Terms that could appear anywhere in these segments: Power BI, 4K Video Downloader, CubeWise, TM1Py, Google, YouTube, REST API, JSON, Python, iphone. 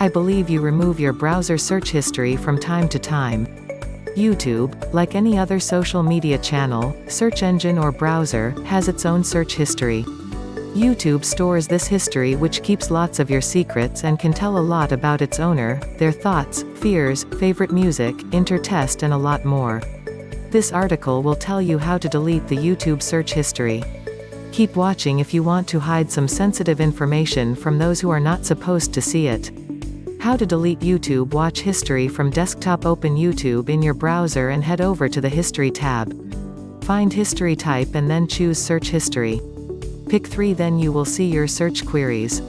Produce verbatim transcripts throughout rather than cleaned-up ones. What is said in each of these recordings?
I believe you remove your browser search history from time to time. YouTube, like any other social media channel, search engine or browser, has its own search history. YouTube stores this history, which keeps lots of your secrets and can tell a lot about its owner, their thoughts, fears, favorite music, interest, and a lot more. This article will tell you how to delete the YouTube search history. Keep watching if you want to hide some sensitive information from those who are not supposed to see it. How to delete YouTube watch history from desktop. Open YouTube in your browser and head over to the History tab. Find History type and then choose Search History. Pick three, then you will see your search queries.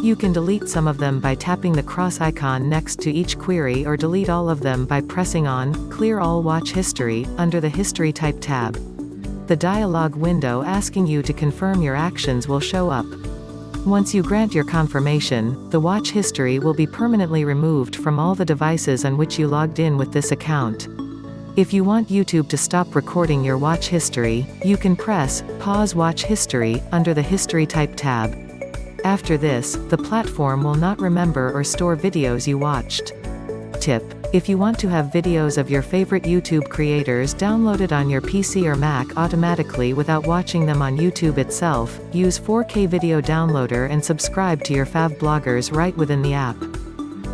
You can delete some of them by tapping the cross icon next to each query, or delete all of them by pressing on Clear All Watch History under the History Type tab. The dialog window asking you to confirm your actions will show up. Once you grant your confirmation, the watch history will be permanently removed from all the devices on which you logged in with this account. If you want YouTube to stop recording your watch history, you can press Pause Watch History under the History Type tab. After this, the platform will not remember or store videos you watched. Tip: if you want to have videos of your favorite YouTube creators downloaded on your P C or Mac automatically without watching them on YouTube itself, use four K Video Downloader and subscribe to your fav bloggers right within the app.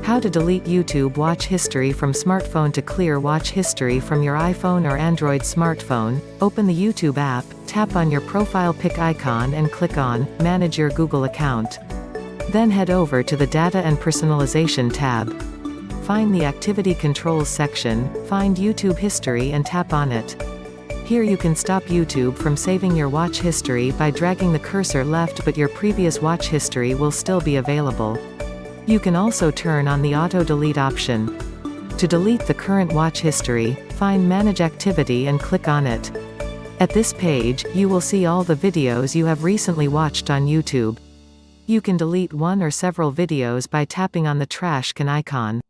How to delete YouTube watch history from smartphone. To clear watch history from your iPhone or Android smartphone, open the YouTube app, tap on your profile pic icon and click on Manage Your Google Account. Then head over to the Data and Personalization tab. Find the Activity Controls section, find YouTube History and tap on it. Here you can stop YouTube from saving your watch history by dragging the cursor left, but your previous watch history will still be available. You can also turn on the auto delete option. To delete the current watch history, find Manage Activity and click on it. At this page, you will see all the videos you have recently watched on YouTube. You can delete one or several videos by tapping on the trash can icon.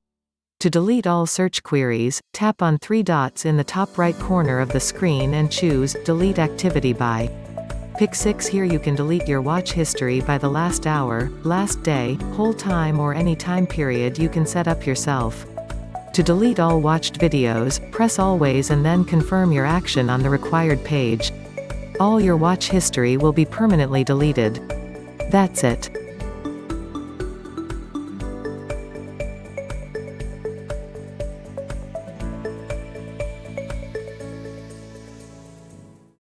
To delete all search queries, tap on three dots in the top right corner of the screen and choose Delete Activity By. Pick six. Here you can delete your watch history by the last hour, last day, whole time, or any time period you can set up yourself. To delete all watched videos, press Always and then confirm your action on the required page. All your watch history will be permanently deleted. That's it.